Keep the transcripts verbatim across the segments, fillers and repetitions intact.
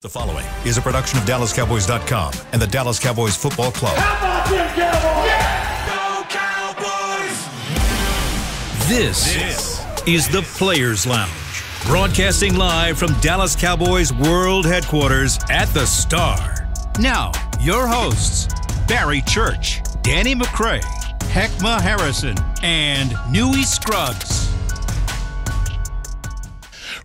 The following is a production of Dallas Cowboys dot com and the Dallas Cowboys Football Club. How about them Cowboys? Yeah! Go Cowboys! This, this is the Players Lounge, broadcasting live from Dallas Cowboys World Headquarters at the Star. Now, your hosts, Barry Church, Danny McCray, Heckma Harrison, and Newey Scruggs.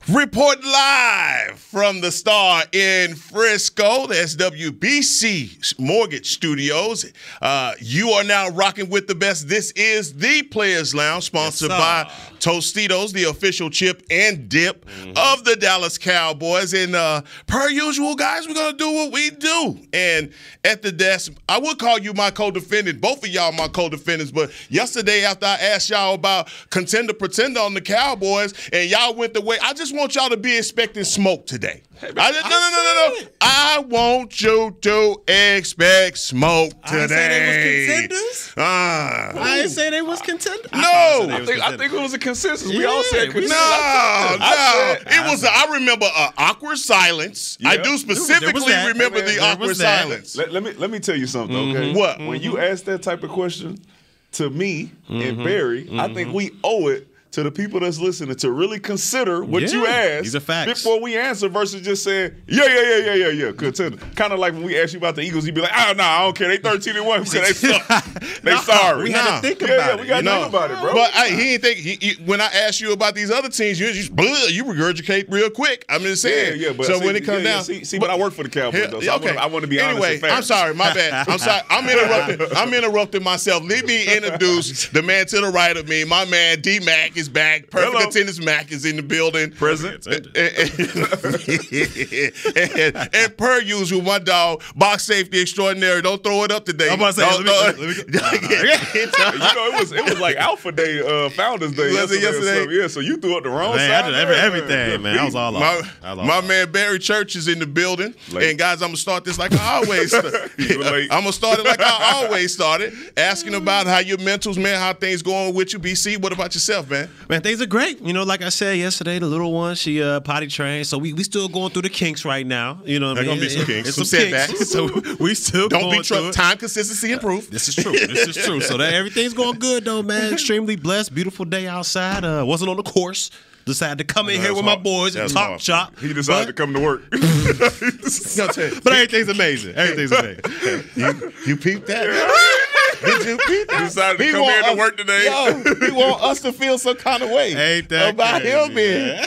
Report live from the Star in Frisco, the S W B C Mortgage Studios. Uh, you are now rocking with the best. This is the Players Lounge, sponsored by Tostitos, the official chip and dip mm-hmm. of the Dallas Cowboys. And uh, per usual, guys, we're going to do what we do. And at the desk, I would call you my co-defendant. Both of y'all my co-defendants. But yesterday after I asked y'all about contender pretender on the Cowboys and y'all went the way, I just want y'all to be expecting smoke today. Hey, I just, I no, no, no, no, no. I want you to expect smoke today. I didn't say they was contenders. Uh, I didn't say they was contenders. No. I, I, was think, I think it was a consensus. Yeah, we all said consensus. No, I said, no. I it was, a, I remember an awkward silence. Yep. I do specifically that, remember the awkward silence. Let, let, me, let me tell you something, okay? Mm-hmm. What? Mm-hmm. When you ask that type of question to me mm-hmm. and Barry, mm-hmm. I think we owe it to the people that's listening to really consider what yeah, you ask these are facts. Before we answer versus just saying, yeah, yeah, yeah, yeah, yeah, yeah, contender. Kind of like when we asked you about the Eagles, you'd be like, oh, no, nah, I don't care. They thirteen and one. They suck. They no, sorry. We nah. had to think about yeah, yeah, it. We got to think about it, bro. But I, he didn't think, he, he, when I asked you about these other teams, you just, bleh, you regurgicate real quick. I'm just saying. Yeah, yeah, but so see, when it comes yeah, down. Yeah, see, see but, but I work for the Cowboys, here, though, so okay. I want to be anyway, honest. Anyway, I'm sorry. My bad. I'm sorry. I'm interrupting. I'm interrupting myself. Let me introduce the man to the right of me, my man, D-Mac. Is back. Perfect Hello. Attendance. Mac is in the building. Present. And, and, and, and per usual, my dog, box safety extraordinary. Don't throw it up today. I'm about to say, let me, let me, nah, nah. You know, it was it was like Alpha Day, uh, Founders Day yesterday. yesterday? Yeah, so you threw up the wrong man, side. I did every, everything, yeah, man. I was all off. My, all my off. man Barry Church is in the building. Late. And guys, I'm gonna start this like I always start. I'm gonna start it like I always started, asking about how your mentals, man, how things going with you. B C, what about yourself, man? Man, things are great. You know, like I said yesterday, the little one, she uh, potty trained. So we, we still going through the kinks right now. You know what I mean? There's going to be some kinks. Some, some setbacks. So we still Don't going be through it. Time, consistency, and proof. Uh, this is true. This is true. So that, everything's going good, though, man. Extremely blessed. Beautiful day outside. Uh, wasn't on the course. Decided to come in no, here with hard. my boys and talk shop. He decided but, to come to work. But everything's amazing. Everything's amazing. you, you peeped that? Did you peep that? He decided to he come here to work today. Yo, he want us to feel some kind of way Ain't that about crazy, him being.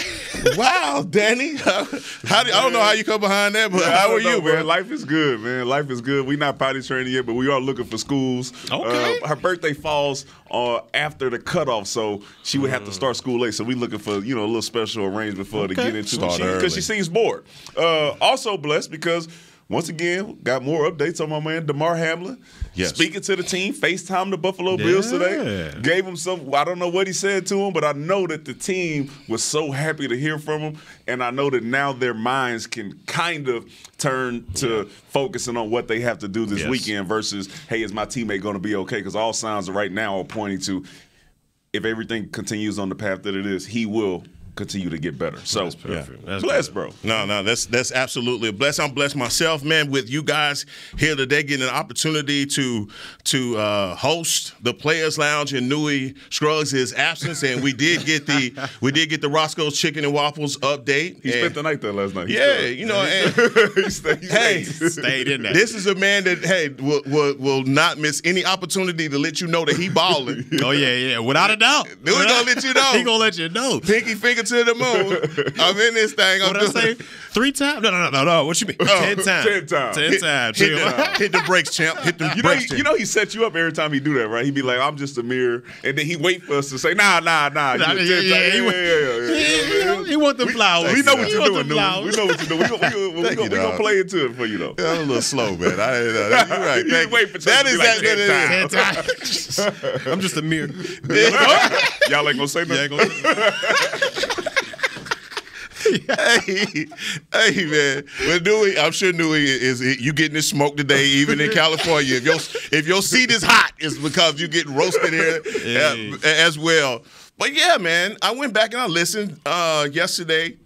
Wow, Danny. How, how do, I don't know how you come behind that, but yeah, how are know, you, man? Bro? Life is good, man. Life is good. We not potty training yet, but we are looking for schools. Okay. Uh, her birthday falls uh, after the cutoff, so she would have to start school late. So we looking for you know a little special arrangement for her okay. to get into because she, she seems bored. Uh, also blessed because. Once again, got more updates on my man, DeMar Hamlin. Yes. Speaking to the team, FaceTimed the Buffalo Bills yeah. today. Gave him some, I don't know what he said to him, but I know that the team was so happy to hear from him. And I know that now their minds can kind of turn to yeah. focusing on what they have to do this yes. weekend versus, hey, is my teammate going to be okay? Because all signs right now are pointing to if everything continues on the path that it is, he will continue to get better. So, that's perfect. Yeah. That's blessed, good. bro. No, no, that's that's absolutely a blessed. I'm blessed myself, man, with you guys here today getting an opportunity to to uh, host the Players Lounge in Newey Scruggs' absence, and we did get the we did get the Roscoe's Chicken and Waffles update. He and, spent the night there last night. He yeah, started. you know, and he stayed, he hey, stayed in there. This is a man that hey will, will will not miss any opportunity to let you know that he balling. Oh yeah, yeah, without a doubt. He's gonna let you know. He gonna let you know. Pinky finger to the moon. I'm in this thing. I'm what did I say? Three times? No, no, no, no. What you mean? Oh, ten times. Ten times. Ten times. Hit, hit, hit the brakes, champ. Hit the brakes. You know he set you up every time he do that, right? He be like, I'm just a mirror. And then he wait for us to say, nah, nah, nah. nah yeah, yeah, yeah, yeah, yeah, yeah, yeah. He want the flowers. We know what you're doing, dude. We know what you're doing. We're going to play into it for you, though. I'm a little slow, man. I didn't know that. You're right. You wait for ten times. That is that. Ten times. I'm just a mirror. Y'all ain't going to say nothing. hey, hey, man. Well, Newey, I'm sure Newey is, is you getting this smoke today, even in California. If your if your seat is hot, it's because you get roasted here hey. uh, as well. But yeah, man, I went back and I listened uh, yesterday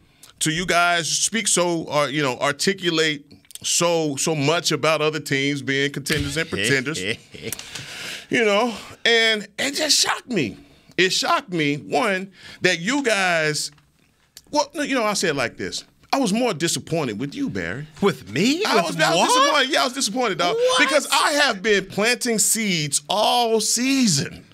to you guys speak so, uh, you know, articulate so so much about other teams being contenders and pretenders, you know, and it just shocked me. It shocked me, one, that you guys, well, you know, I'll say it like this. I was more disappointed with you, Barry. With me? I was, with I was disappointed. Yeah, I was disappointed, dog. What? Because I have been planting seeds all season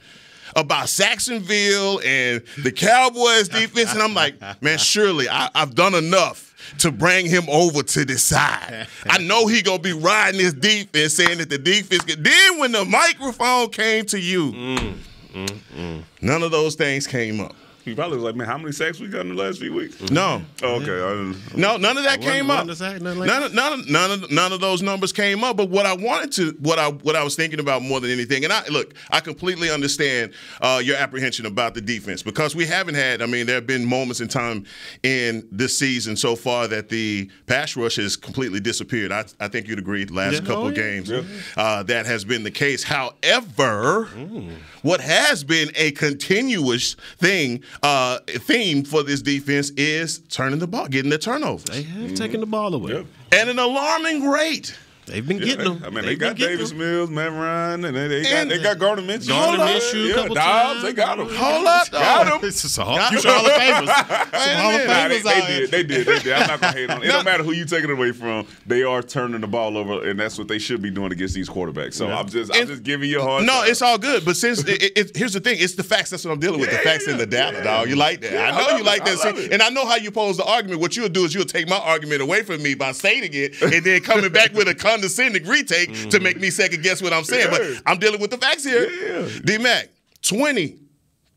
about Jacksonville and the Cowboys defense, and I'm like, man, surely I, I've done enough to bring him over to this side. I know he gonna be riding this defense, saying that the defense could. Then when the microphone came to you, mm, mm, mm. none of those things came up. He probably was like, man, how many sacks we got in the last few weeks? No. Oh, okay. I didn't, no, none of that came up. Sack, none, like none, of, none, of, none, of, none of those numbers came up. But what I wanted to, what I, what I was thinking about more than anything, and I look, I completely understand uh, your apprehension about the defense, because we haven't had. I mean, there have been moments in time in this season so far that the pass rush has completely disappeared. I, I think you'd agree. The last yeah, couple oh, of yeah, games, yeah. Uh, that has been the case. However, mm. what has been a continuous thing. Uh, theme for this defense is turning the ball, getting the turnovers. They have mm. taken the ball away. Yep. At an alarming rate. They've been yeah, getting them. I mean, They've they got Davis them. Mills, Matt Ryan, and they, they got and they got Gardner Minshew. Gardner Minshew, yeah, Dobbs, they got him. Hold up, got him. This is all the favors. They, they did, they did, they did. I'm not gonna hate on it. It don't matter who you take it away from. They are turning the ball over, and that's what they should be doing against these quarterbacks. So yeah. I'm just, I'm and, just giving you a hard. No, time. It's all good. But since it, it, it, here's the thing, it's the facts. That's what I'm dealing with. Yeah, the facts yeah, and the data, yeah. dog. You like that? Yeah, I know I you like that. See, and I know how you pose the argument. What you'll do is you'll take my argument away from me by stating it, and then coming back with a condescending retake mm-hmm. to make me second guess what I'm saying, yeah. but I'm dealing with the facts here. Yeah. D-Mac, twenty,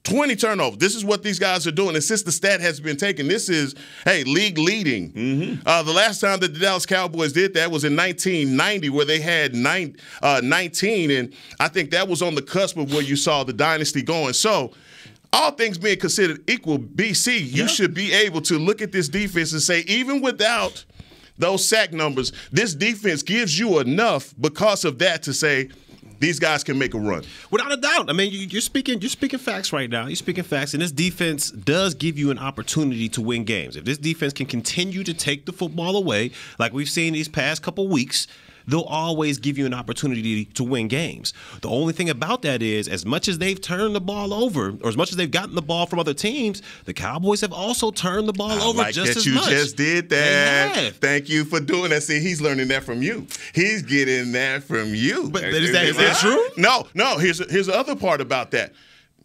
twenty turnovers. This is what these guys are doing, and since the stat has been taken, this is, hey, league leading. Mm-hmm. uh, the last time that the Dallas Cowboys did that was in nineteen ninety, where they had nine, uh, nineteen, and I think that was on the cusp of where you saw the dynasty going. So, all things being considered equal, B C, you yeah. should be able to look at this defense and say, even without those sack numbers, this defense gives you enough because of that to say these guys can make a run. Without a doubt. I mean, you, you're speaking you're speaking facts right now. You're speaking facts, and this defense does give you an opportunity to win games. If this defense can continue to take the football away, like we've seen these past couple weeks, they'll always give you an opportunity to win games. The only thing about that is, as much as they've turned the ball over, or as much as they've gotten the ball from other teams, the Cowboys have also turned the ball I over like just that as you much. You just did that. They have. Thank you for doing that. See, he's learning that from you. He's getting that from you. But is that, is that true? No, no. Here's here's the other part about that.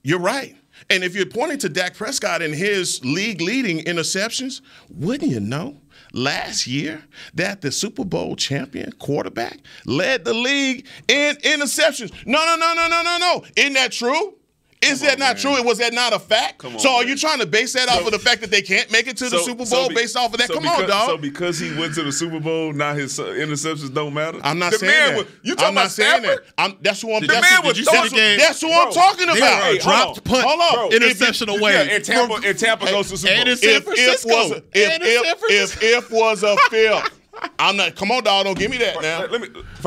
You're right. And if you're pointing to Dak Prescott and his league-leading interceptions, wouldn't you know? Last year, that the Super Bowl champion quarterback led the league in interceptions. No, no, no, no, no, no, no. Isn't that true? Is Come that on, not man. True? And was that not a fact? Come on, so are man. You trying to base that so, off of the fact that they can't make it to the so, Super Bowl so be, based off of that? So Come because, on, dog. So because he went to the Super Bowl, now his interceptions don't matter? I'm not the saying man that. Was, you talking I'm about Stafford? That. I'm, that's who I'm talking about. That's who bro, I'm talking about. Hey, dropped punt, hold on. Interception if, away. Yeah, and Tampa, and Tampa goes to Super Bowl. And San Francisco. If if was a fifth. I'm not. Come on, dog. Don't give me that now.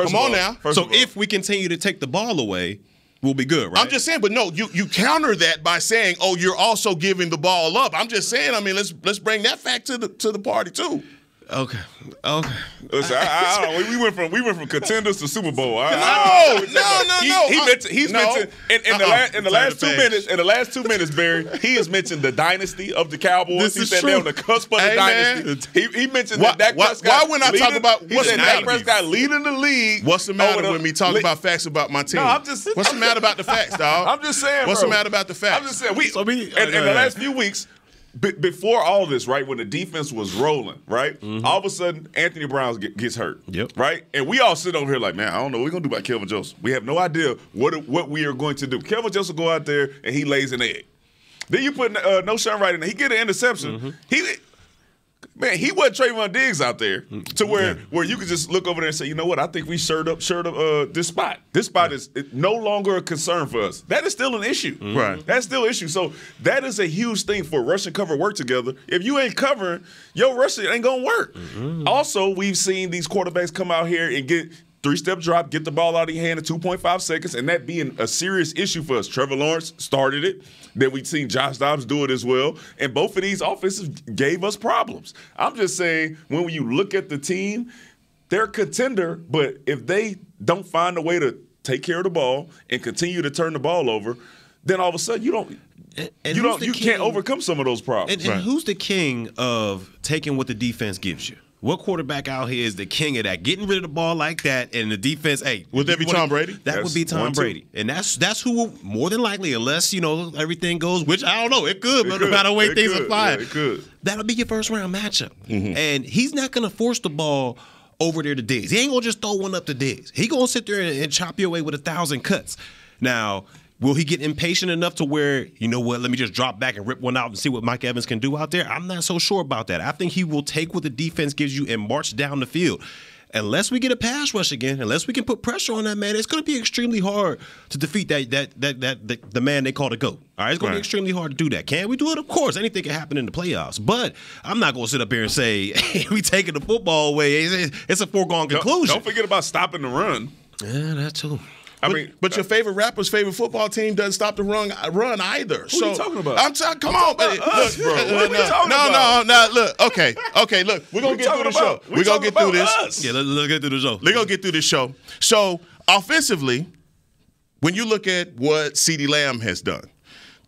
Come on now. So if we continue to take the ball away, we'll be good, right? I'm just saying, but no, you you counter that by saying, oh, you're also giving the ball up. I'm just saying, I mean, let's let's bring that fact to the to the party too. Okay. Okay. Listen, I, I, I don't, we went from we went from contenders to Super Bowl. I, no, I, no, no, he, no. He, he I, meant to, he's no. mentioned in, in uh-uh. the last in the last two minutes. In the last two minutes, Barry, he has mentioned the dynasty of the Cowboys. This he is said true. They're on the cusp of hey, the dynasty. Man. He he mentioned why, that Dak why, Prescott. Why when I leading, talk about what's the Dak Prescott leading the league? What's the matter the, when we talk le- about facts about my team? No, I'm just. What's the matter about the facts, dog? I'm just saying. What's bro. the matter about the facts? I'm just saying. We so we, uh, in, in the last few weeks. Before all this, right, when the defense was rolling, right, mm-hmm. all of a sudden Anthony Brown gets hurt, yep. right? And we all sit over here like, man, I don't know what we're going to do about Kelvin Joseph. We have no idea what what we are going to do. Kelvin Joseph go out there and he lays an egg. Then you put uh, No Shine right in there. He get an interception. Mm-hmm. He Man, he wasn't Trayvon Diggs out there to where yeah. where you could just look over there and say, you know what, I think we shirt up shirt up uh, this spot. This spot is no longer a concern for us. That is still an issue. Mm-hmm. Right. That's still an issue. So that is a huge thing for rush and cover work together. If you ain't covering, your rush ain't going to work. Mm-hmm. Also, we've seen these quarterbacks come out here and get – three-step drop, get the ball out of your hand in two point five seconds, and that being a serious issue for us. Trevor Lawrence started it. Then we've seen Josh Dobbs do it as well. And both of these offenses gave us problems. I'm just saying, when you look at the team, they're a contender, but if they don't find a way to take care of the ball and continue to turn the ball over, then all of a sudden you don't and, and you don't you king, can't overcome some of those problems. And, and right. Who's the king of taking what the defense gives you? What quarterback out here is the king of that? Getting rid of the ball like that, and the defense, hey. Would that be Tom Brady? That that's would be Tom one, Brady. And that's that's who will, more than likely, unless, you know, everything goes, which I don't know. It could, it but could. By the way it things could. are flying. Yeah, it could. That'll be your first-round matchup. Mm-hmm. And he's not going to force the ball over there to Diggs. He ain't going to just throw one up to Diggs. He going to sit there and, and chop you away with a thousand cuts. Now, will he get impatient enough to where, you know what, let me just drop back and rip one out and see what Mike Evans can do out there? I'm not so sure about that. I think he will take what the defense gives you and march down the field. Unless we get a pass rush again, unless we can put pressure on that man, it's going to be extremely hard to defeat that that that that the, the man they call the GOAT. All right, it's going right. to be extremely hard to do that. Can we do it? Of course. Anything can happen in the playoffs. But I'm not going to sit up here and say, hey, we taking the football away. It's, it's a foregone conclusion. Don't, don't forget about stopping the run. Yeah, that too. I but, mean, but your favorite rapper's favorite football team doesn't stop the run run either. Who so, are you talking about? I'm talking. Come I'm talking on, about us, look, bro. What are we talking no, about? No, no, no. Look, okay, okay. Look, we're gonna we get through the show. We're we gonna get through this. Us. Yeah, let's let get through the show. We're gonna get through this show. So, offensively, when you look at what CeeDee Lamb has done,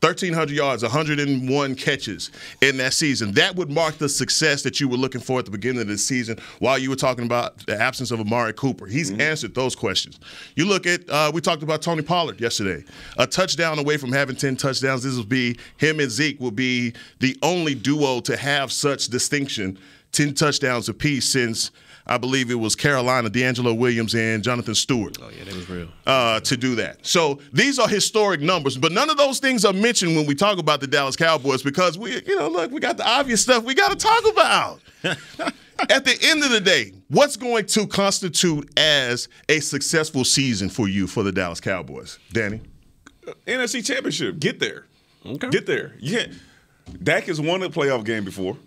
thirteen hundred yards, one hundred one catches in that season. That would mark the success that you were looking for at the beginning of the season while you were talking about the absence of Amari Cooper. He's mm-hmm. answered those questions. You look at, uh, we talked about Tony Pollard yesterday. A touchdown away from having ten touchdowns. This will be, him and Zeke will be the only duo to have such distinction, ten touchdowns apiece since, I believe it was Carolina, D'Angelo Williams and Jonathan Stewart. Oh, yeah, that was real. Uh, to do that. So these are historic numbers, but none of those things are mentioned when we talk about the Dallas Cowboys because, we, you know, look, we got the obvious stuff we got to talk about. At the end of the day, what's going to constitute as a successful season for you for the Dallas Cowboys? Danny? Uh, N F C Championship. Get there. Okay. Get there. Yeah. Dak has won a playoff game before.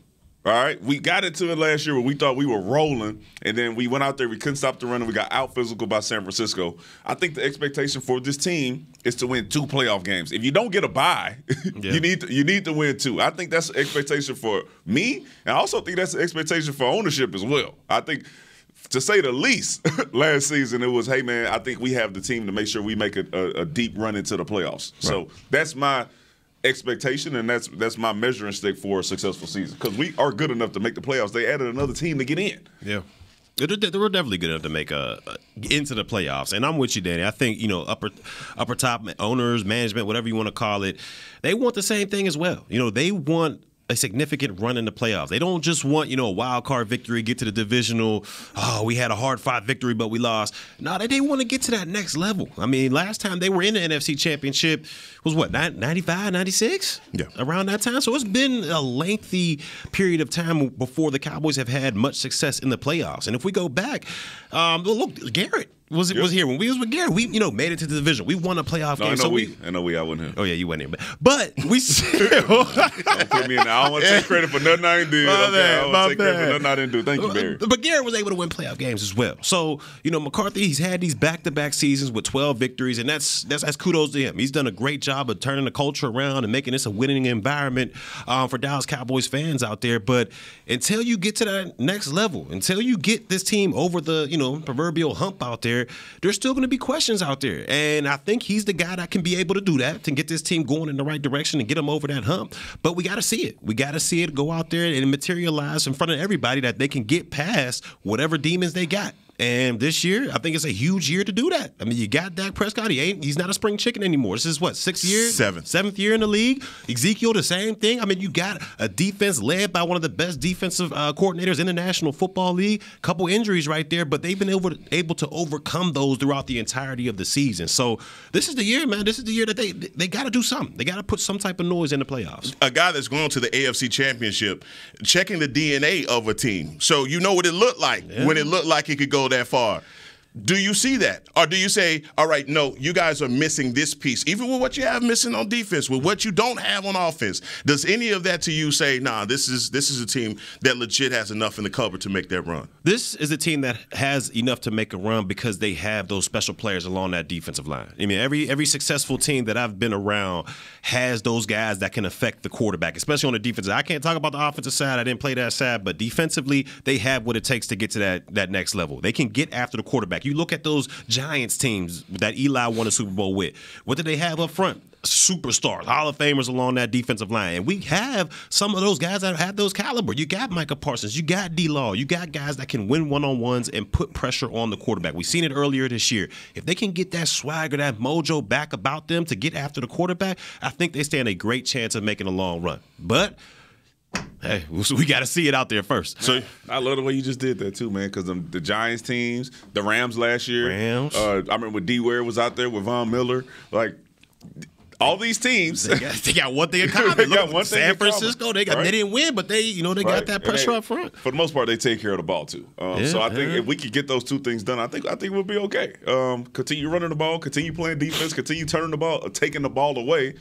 All right, we got into it last year where we thought we were rolling, and then we went out there, we couldn't stop the run, and we got out physical by San Francisco. I think the expectation for this team is to win two playoff games. If you don't get a bye, yeah. you need to, you need to win two. I think that's the expectation for me, and I also think that's the expectation for ownership as well. I think, to say the least, last season it was, hey, man, I think we have the team to make sure we make a, a, a deep run into the playoffs. Right. So that's my expectation, and that's that's my measuring stick for a successful season because we are good enough to make the playoffs. They added another team to get in. Yeah, they were definitely good enough to make a, a into the playoffs. And I'm with you, Danny. I think you know upper upper top owners, management, whatever you want to call it, they want the same thing as well. You know, they want a significant run in the playoffs. They don't just want, you know, a wild card victory, get to the divisional, oh, we had a hard-fought victory, but we lost. No, they, they want to get to that next level. I mean, last time they were in the N F C Championship was what, ninety-five, ninety-six? Yeah. Around that time. So it's been a lengthy period of time before the Cowboys have had much success in the playoffs. And if we go back, um, look, Garrett. Was it yep. was here when we was with Gary? We you know made it to the division. We won a playoff no, game. I know so we, we. I know we. I wasn't here. Oh yeah, you wasn't here. But, but we still. Don't put me in. I don't want to take credit for nothing I didn't do. My okay, bad, I don't want to take bad. credit for nothing I didn't do. Thank you, Barry. But Gary was able to win playoff games as well. So you know McCarthy, he's had these back-to-back seasons with twelve victories, and that's that's that's kudos to him. He's done a great job of turning the culture around and making this a winning environment um, for Dallas Cowboys fans out there. But until you get to that next level, until you get this team over the you know proverbial hump out there, there's still going to be questions out there. And I think he's the guy that can be able to do that, to get this team going in the right direction and get them over that hump. But we got to see it. We got to see it go out there and materialize in front of everybody that they can get past whatever demons they got. And this year, I think it's a huge year to do that. I mean, you got Dak Prescott. He ain't, he's not a spring chicken anymore. This is what, sixth year? Seventh. Seventh year in the league. Ezekiel, the same thing. I mean, you got a defense led by one of the best defensive uh, coordinators in the National Football League. Couple injuries right there, but they've been able to, able to overcome those throughout the entirety of the season. So this is the year, man. This is the year that they, they got to do something. They got to put some type of noise in the playoffs. A guy that's going to the A F C Championship, checking the D N A of a team. So you know what it looked like yeah. when it looked like it could go that far. Do you see that? Or do you say, all right, no, you guys are missing this piece, even with what you have missing on defense, with what you don't have on offense? Does any of that to you say, nah, this is this is a team that legit has enough in the cupboard to make that run? This is a team that has enough to make a run because they have those special players along that defensive line. I mean, every every successful team that I've been around has those guys that can affect the quarterback, especially on the defense. I can't talk about the offensive side. I didn't play that side, but defensively, they have what it takes to get to that, that next level. They can get after the quarterback. You look at those Giants teams that Eli won a Super Bowl with. What did they have up front? Superstars, Hall of Famers along that defensive line. And we have some of those guys that have those caliber. You got Micah Parsons. You got D-Law. You got guys that can win one-on-ones and put pressure on the quarterback. We've seen it earlier this year. If they can get that swagger, that mojo back about them to get after the quarterback, I think they stand a great chance of making a long run. But hey, we got to see it out there first. So I love the way you just did that too, man, because the Giants teams, the Rams last year. Rams. Uh, I remember D. Ware was out there with Von Miller. Like, all these teams. They got, they got one thing in common. They got one San thing Francisco, common. They got right. They didn't win, but they, you know, they right. got that pressure they, up front. For the most part, they take care of the ball too. Um, yeah, so I yeah. think if we could get those two things done, I think I think we'll be okay. Um, continue running the ball, continue playing defense, continue turning the ball, taking the ball away.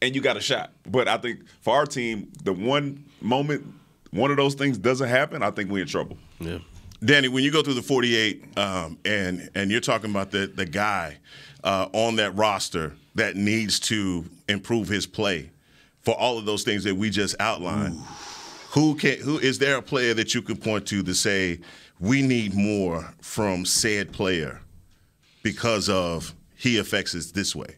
And you got a shot. But I think for our team, the one moment one of those things doesn't happen, I think we're in trouble. Yeah. Danny, when you go through the forty-eight um, and and you're talking about the, the guy uh, on that roster that needs to improve his play for all of those things that we just outlined, Ooh. who can who is there a player that you can point to to say we need more from said player because of he affects us this way?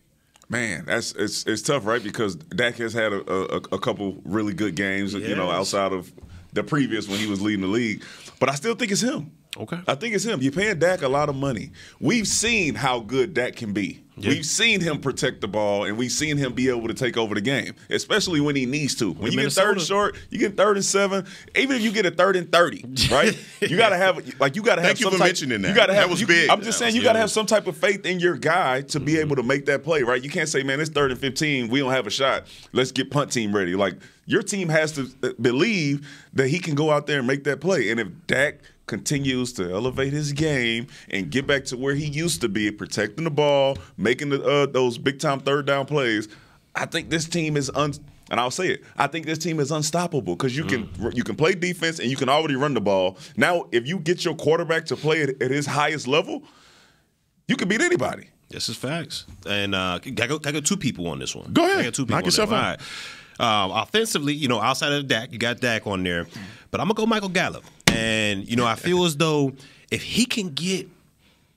Man, that's it's it's tough, right? Because Dak has had a, a, a couple really good games, yes. you know, outside of the previous when he was leading the league. But I still think it's him. Okay, I think it's him. You're paying Dak a lot of money. We've seen how good Dak can be. Yeah. We've seen him protect the ball, and we've seen him be able to take over the game, especially when he needs to. When you get third and short, you get third and seven. Even if you get a third and thirty, right? You gotta have like you gotta have. Thank some you for type, mentioning that. You gotta have. That was you, big. I'm just that saying you gotta good. have some type of faith in your guy to be mm-hmm. able to make that play, right? You can't say, man, it's third and fifteen. We don't have a shot. Let's get punt team ready. Like your team has to believe that he can go out there and make that play. And if Dak continues to elevate his game and get back to where he used to be, protecting the ball, making the, uh, those big-time third-down plays, I think this team is un- – and I'll say it. I think this team is unstoppable because you can mm. you can play defense and you can already run the ball. Now, if you get your quarterback to play at, at his highest level, you can beat anybody. This is facts. And uh, I, got, I got two people on this one. Go ahead. I got two people Knock on yourself that one. out. All right. Um, offensively, you know, outside of Dak, you got Dak on there. But I'm going to go Michael Gallup. And, you know, I feel as though if he can get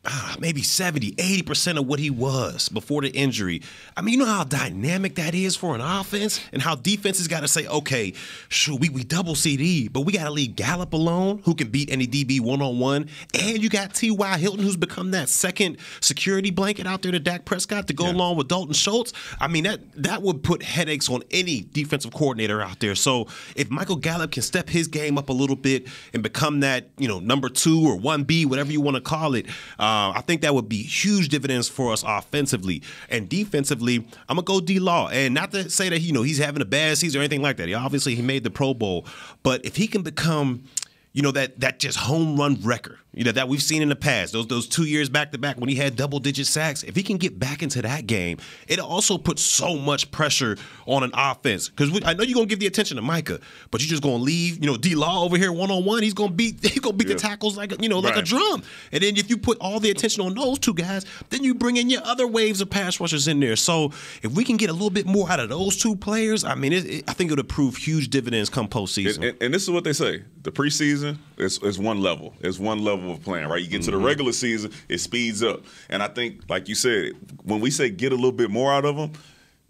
ah, maybe seventy, eighty percent of what he was before the injury, I mean, you know how dynamic that is for an offense and how defenses got to say, okay, shoot, we, we double C D, but we got to leave Gallup alone, who can beat any D B one-on-one. And you got T Y. Hilton, who's become that second security blanket out there to Dak Prescott to go yeah. along with Dalton Schultz. I mean, that, that would put headaches on any defensive coordinator out there. So if Michael Gallup can step his game up a little bit and become that, you know, number two or one B, whatever you want to call it, um, Uh, I think that would be huge dividends for us offensively. And defensively, I'm going to go D-Law. And not to say that, you know, he's having a bad season or anything like that. He obviously, he made the Pro Bowl. But if he can become, you know, that that just home run wrecker, you know, that we've seen in the past, those those two years back-to-back when he had double-digit sacks, if he can get back into that game, it also puts so much pressure on an offense. Because I know you're going to give the attention to Micah, but you're just going to leave, you know, D-Law over here one-on-one. He's going to beat he's gonna beat yeah. the tackles like, you know, like right. a drum. And then if you put all the attention on those two guys, then you bring in your other waves of pass rushers in there. So if we can get a little bit more out of those two players, I mean, it, it, I think it would prove huge dividends come postseason. And, and, and this is what they say. The preseason is, is one level. It's one level. Of playing, right? You get mm-hmm. to the regular season, it speeds up. And I think, like you said, when we say get a little bit more out of them,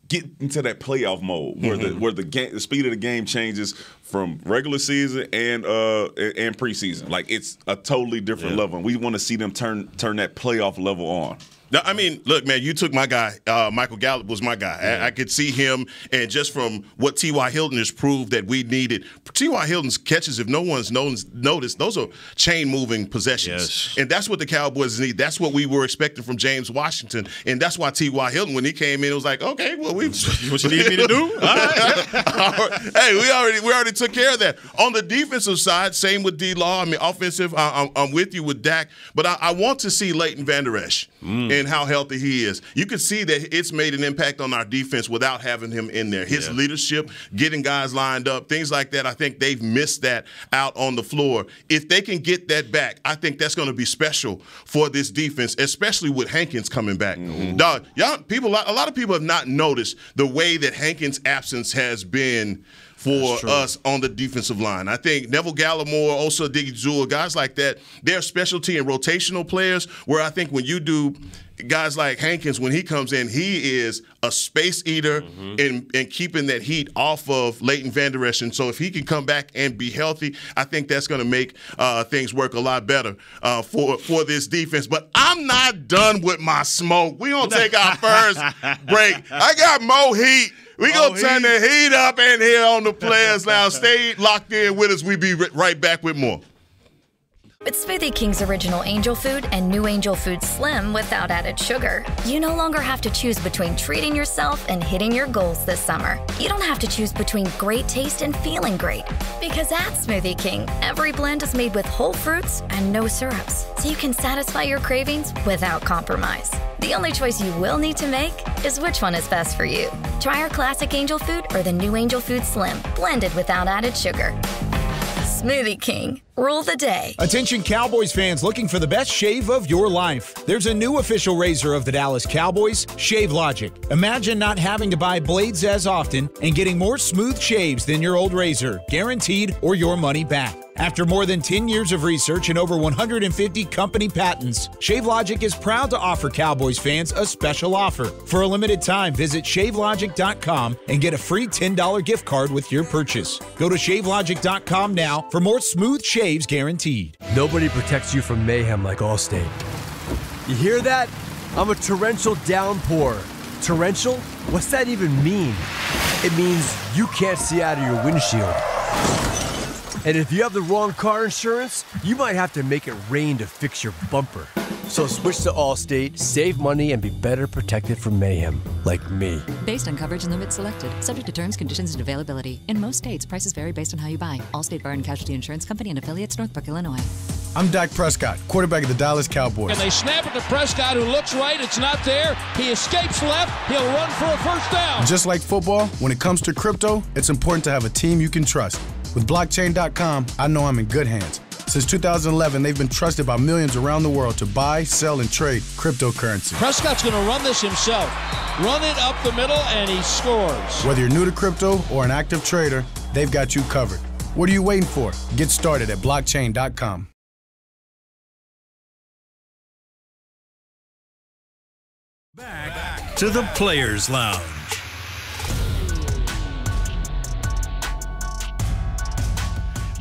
get into that playoff mode where mm-hmm. the where the game, the speed of the game changes from regular season and uh and preseason. Like it's a totally different yeah. level. And we want to see them turn turn that playoff level on. I mean, look, man, you took my guy. Uh, Michael Gallup was my guy. Yeah. I, I could see him, and just from what T Y. Hilton has proved that we needed, T Y. Hilton's catches, if no one's noticed, those are chain-moving possessions. Yes. And that's what the Cowboys need. That's what we were expecting from James Washington, and that's why T Y. Hilton, when he came in, it was like, okay, well, we what you need me to do? All right. Hey, we already we already took care of that. On the defensive side, same with D-Law. I mean, offensive, I, I'm, I'm with you with Dak, but I, I want to see Leighton Vander Esch. Mm. And how healthy he is. You can see that it's made an impact on our defense without having him in there. His yeah. leadership, getting guys lined up, things like that, I think they've missed that out on the floor. If they can get that back, I think that's going to be special for this defense, especially with Hankins coming back. Mm-hmm. Dog, y'all, people, a lot of people have not noticed the way that Hankins' absence has been for us on the defensive line. I think Neville Gallimore, also Diggy Jewell, guys like that, they're specialty and rotational players where I think when you do guys like Hankins, when he comes in, he is a space eater mm-hmm. and, and keeping that heat off of Leighton Vander Esch. And so if he can come back and be healthy, I think that's going to make uh, things work a lot better uh, for, for this defense. But I'm not done with my smoke. We're going to take our first break. I got more heat. We're going to oh, turn the heat up in here on the Players Lounge. Stay locked in with us. We'll be right back with more. It's Smoothie King's original Angel Food and new Angel Food Slim without added sugar. You no longer have to choose between treating yourself and hitting your goals this summer. You don't have to choose between great taste and feeling great. Because at Smoothie King, every blend is made with whole fruits and no syrups, so you can satisfy your cravings without compromise. The only choice you will need to make is which one is best for you. Try our classic Angel Food or the new Angel Food Slim, blended without added sugar. Smoothie King. Rule the day. Attention Cowboys fans looking for the best shave of your life. There's a new official razor of the Dallas Cowboys, Shave Logic. Imagine not having to buy blades as often and getting more smooth shaves than your old razor, guaranteed, or your money back. After more than ten years of research and over one hundred fifty company patents, Shave Logic is proud to offer Cowboys fans a special offer. For a limited time, visit shave logic dot com and get a free ten dollar gift card with your purchase. Go to shave logic dot com now for more smooth shaves guaranteed. Nobody protects you from mayhem like Allstate. You hear that? I'm a torrential downpour. Torrential? What's that even mean? It means you can't see out of your windshield. And if you have the wrong car insurance, you might have to make it rain to fix your bumper. So switch to Allstate, save money, and be better protected from mayhem, like me. Based on coverage and limits selected, subject to terms, conditions, and availability. In most states, prices vary based on how you buy. Allstate Fire and Casualty Insurance Company and affiliates, Northbrook, Illinois. I'm Dak Prescott, quarterback of the Dallas Cowboys. And they snap it to Prescott, who looks right. It's not there. He escapes left. He'll run for a first down. Just like football, when it comes to crypto, it's important to have a team you can trust. With blockchain dot com, I know I'm in good hands. Since two thousand eleven, they've been trusted by millions around the world to buy, sell, and trade cryptocurrency. Prescott's going to run this himself. Run it up the middle, and he scores. Whether you're new to crypto or an active trader, they've got you covered. What are you waiting for? Get started at blockchain dot com. Back to the Players Lounge.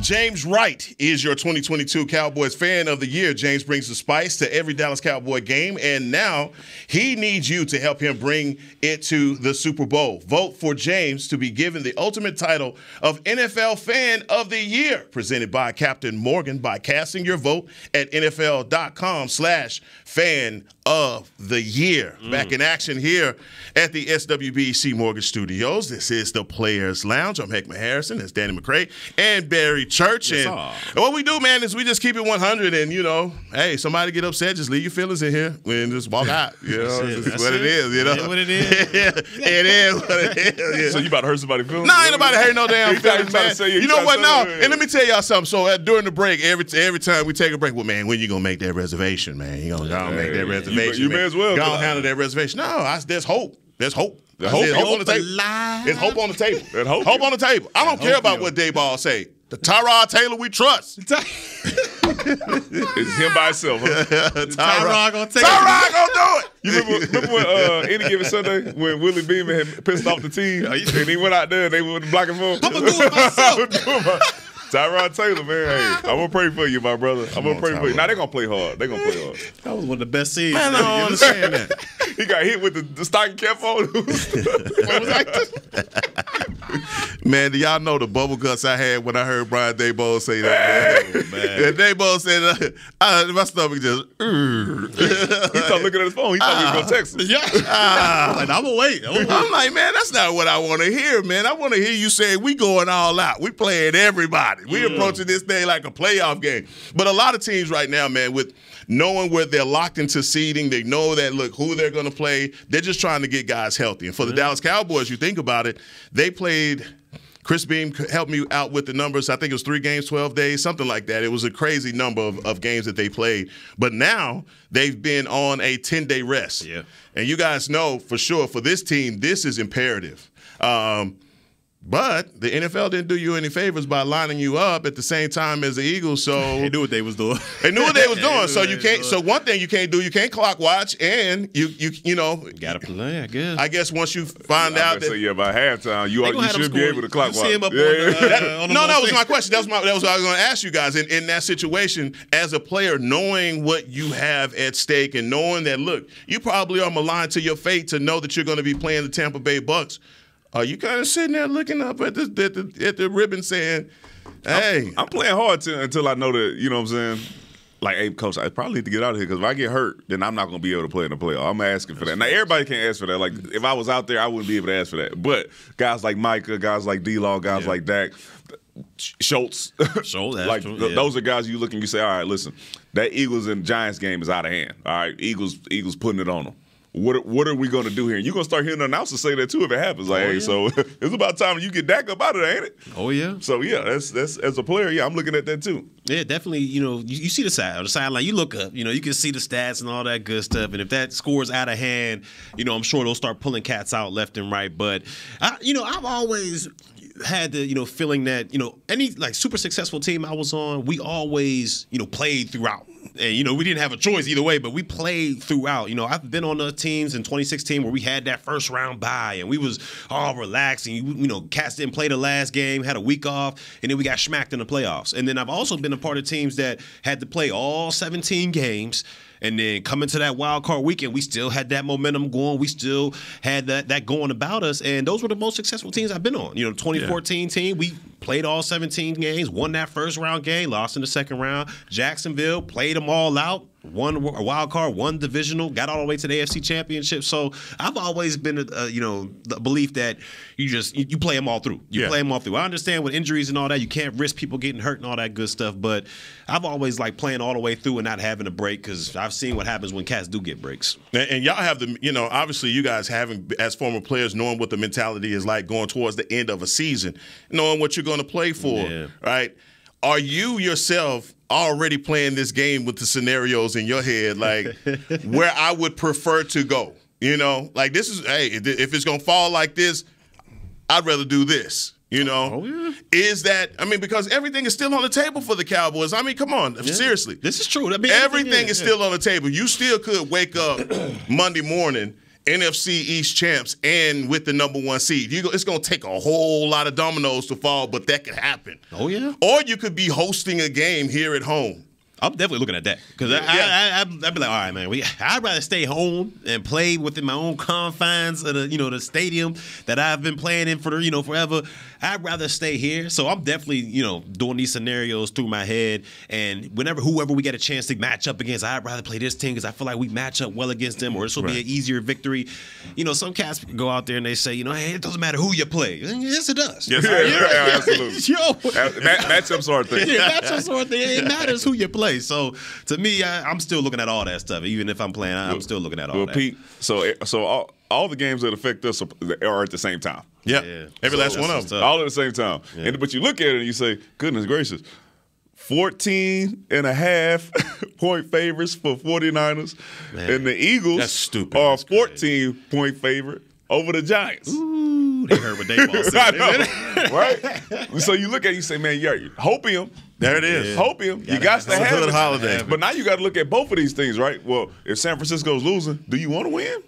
James Wright is your twenty twenty-two Cowboys Fan of the Year. James brings the spice to every Dallas Cowboy game, and now he needs you to help him bring it to the Super Bowl. Vote for James to be given the ultimate title of N F L Fan of the Year, presented by Captain Morgan, by casting your vote at N F L dot com slash fan of the year. Mm. Back in action here at the S W B C Mortgage Studios. This is the Players Lounge. I'm Heckman Harrison. That's Danny McCray and Barry Church. And what we do, man, is we just keep it one hundred. And, you know, hey, somebody get upset, just leave your feelings in here and just walk out. You know, it's what it is. You know, it is what it is. It is what it is. So you about to hurt somebody's feelings? No, ain't nobody hurting no damn feelings, man. You, you know what? No. And let me tell y'all something. So uh, during the break, every every time we take a break, well, man, when you gonna make that reservation, man? You gonna go make that reservation? You, you may as well. Go handle that reservation. No, I, there's hope. There's hope. There's hope, hope, hope on the table. There's hope on the table. There's hope. Hope on the table. I don't care about what Dayball say. The Tyrod Taylor we trust. It's him by himself. Huh? Tyrod gonna take Tyrod it. Gonna do it. You remember, remember when uh, Any Given Sunday when Willie Beeman had pissed off the team and he went out there and they were blocking for him? I'm gonna do it myself. Tyrod Taylor, man. Hey, I'm going to pray for you, my brother. I'm going to pray Tyler. for you. Now, they're going to play hard. They're going to play hard. That was one of the best scenes. Man, I don't understand that. He got hit with the, the stocking cap on. Man, do y'all know the bubble guts I had when I heard Brian Daboll say that? Oh, man. Daboll said, uh, uh, my stomach just, uh. He started looking at his phone. He thought uh, we were going to text him. Yeah. Uh, I'm like, I'm going to wait. I'm, wait. I'm like, man, that's not what I want to hear, man. I want to hear you say we going all out. We playing everybody. We yeah. approaching this thing like a playoff game. But a lot of teams right now, man, with knowing where they're locked into seeding, they know that, look, who they're going to play. They're just trying to get guys healthy. And for the yeah. Dallas Cowboys, you think about it, they played – Chris Beam helped me out with the numbers. I think it was three games, twelve days, something like that. It was a crazy number of, of games that they played. But now they've been on a ten-day rest. Yeah. And you guys know for sure for this team, this is imperative. Um, but the N F L didn't do you any favors by lining you up at the same time as the Eagles. So they knew what they was doing. They knew what they was doing. they so you can't. So one thing you can't do, you can't clock watch, and you you you know you gotta play. I guess. I guess once you find I out that say, yeah, by halftime you, are, you should be able to clock watch. Yeah. On the, uh, on the no, that was my question. That was my, that was what I was going to ask you guys. In in that situation, as a player, knowing what you have at stake and knowing that look, you probably are maligned to your fate to know that you're going to be playing the Tampa Bay Bucks. Are you kind of sitting there looking up at the at the, at the ribbon saying, hey. I'm, I'm playing hard to, until I know that, you know what I'm saying, like, hey, coach, I probably need to get out of here because if I get hurt, then I'm not going to be able to play in the playoff. I'm asking for that. Now, everybody can't ask for that. Like, if I was out there, I wouldn't be able to ask for that. But guys like Micah, guys like D-Law, guys yeah. like Dak, Schultz, Schultz like true, th yeah. those are guys you look and you say, all right, listen, that Eagles and Giants game is out of hand. All right, Eagles, Eagles putting it on them. What what are we going to do here? And you're going to start hearing the announcers say that, too, if it happens. Like, oh, hey, yeah. so it's about time you get Dak up out of there, ain't it? Oh, yeah. So, yeah, that's that's as a player, yeah, I'm looking at that, too. Yeah, definitely, you know, you, you see the side, the sideline, you look up, you know, you can see the stats and all that good stuff. And if that score's out of hand, you know, I'm sure they'll start pulling cats out left and right. But, I, you know, I've always had the, you know, feeling that, you know, any, like, super successful team I was on, we always, you know, played throughout. And, you know, we didn't have a choice either way, but we played throughout. You know, I've been on the teams in twenty sixteen where we had that first round bye and we was all relaxed and, you, you know, cats didn't play the last game, had a week off, and then we got smacked in the playoffs. And then I've also been a part of teams that had to play all seventeen games. And then coming to that wild card weekend, we still had that momentum going. We still had that that going about us. And those were the most successful teams I've been on. You know, the twenty fourteen yeah. team, we played all seventeen games, won that first round game, lost in the second round. Jacksonville played them all out. One wild card, one divisional, got all the way to the A F C Championship. So I've always been, uh, you know, the belief that you just you, you play them all through. You yeah. play them all through. I understand with injuries and all that, you can't risk people getting hurt and all that good stuff. But I've always like playing all the way through and not having a break because I've seen what happens when cats do get breaks. And, and y'all have the, you know, obviously you guys having as former players knowing what the mentality is like going towards the end of a season, knowing what you're going to play for, yeah. right? Are you yourself already playing this game with the scenarios in your head, like where I would prefer to go? You know, like this is, hey, if it's going to fall like this, I'd rather do this. You know, oh, yeah. is that, I mean, because everything is still on the table for the Cowboys. I mean, come on, yeah. seriously. This is true. I mean, everything yeah, is yeah. still on the table. You still could wake up Monday morning N F C East champs and with the number one seed. You go, it's going to take a whole lot of dominoes to fall, but that could happen. Oh, yeah. Or you could be hosting a game here at home. I'm definitely looking at that because yeah. I, I, I, I'd be like, all right, man, we, I'd rather stay home and play within my own confines of the, you know, the stadium that I've been playing in for, you know, forever. I'd rather stay here. So I'm definitely, you know, doing these scenarios through my head. And whenever, whoever we get a chance to match up against, I'd rather play this team because I feel like we match up well against them or this will right. be an easier victory. You know, some cats go out there and they say, you know, hey, it doesn't matter who you play. And yes, it does. Yes, right? yeah, right, absolutely. Yo. Matchups are a thing. Yeah, matchups are a thing. It matters who you play. So to me, I, I'm still looking at all that stuff. Even if I'm playing, I'm still looking at all well, that. Pete, so so all, all the games that affect us are at the same time. Yep. Yeah, every so last one of them, all at the same time. Yeah. And but you look at it and you say, goodness gracious, fourteen and a half point favorites for 49ers, man, and the Eagles that's stupid. Are that's fourteen crazy. Point favorite over the Giants. Ooh, they heard what they want. Right? So you look at it, you say, man, you're hoping them. There it is. Yeah. Hopium. You, you got to have it. Holiday. But now you got to look at both of these things, right? Well, if San Francisco's losing, do you want to win?